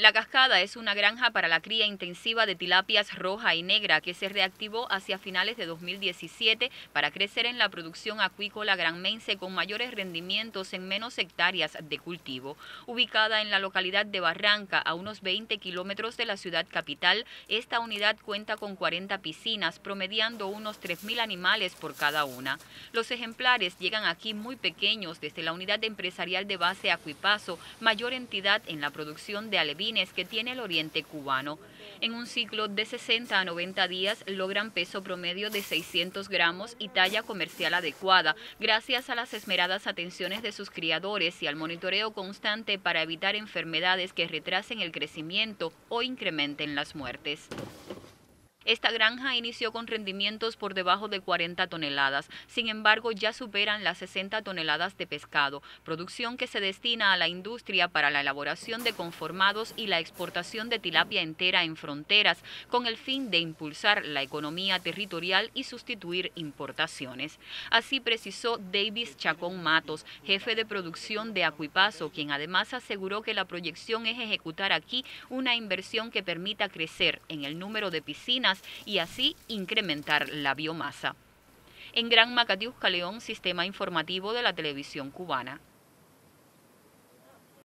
La Cascada es una granja para la cría intensiva de tilapias roja y negra que se reactivó hacia finales de 2017 para crecer en la producción acuícola granmense con mayores rendimientos en menos hectáreas de cultivo. Ubicada en la localidad de Barranca, a unos 20 kilómetros de la ciudad capital, esta unidad cuenta con 40 piscinas, promediando unos 3.000 animales por cada una. Los ejemplares llegan aquí muy pequeños desde la unidad empresarial de base Acuipazo, mayor entidad en la producción de alevines que tiene el oriente cubano. En un ciclo de 60 a 90 días logran peso promedio de 600 gramos y talla comercial adecuada, gracias a las esmeradas atenciones de sus criadores y al monitoreo constante para evitar enfermedades que retrasen el crecimiento o incrementen las muertes. Esta granja inició con rendimientos por debajo de 40 toneladas, sin embargo ya superan las 60 toneladas de pescado, producción que se destina a la industria para la elaboración de conformados y la exportación de tilapia entera en fronteras, con el fin de impulsar la economía territorial y sustituir importaciones. Así precisó Davis Chacón Matos, jefe de producción de Acuipazo, quien además aseguró que la proyección es ejecutar aquí una inversión que permita crecer en el número de piscinas y así incrementar la biomasa. En Gran Macatiusca León, Sistema Informativo de la Televisión Cubana.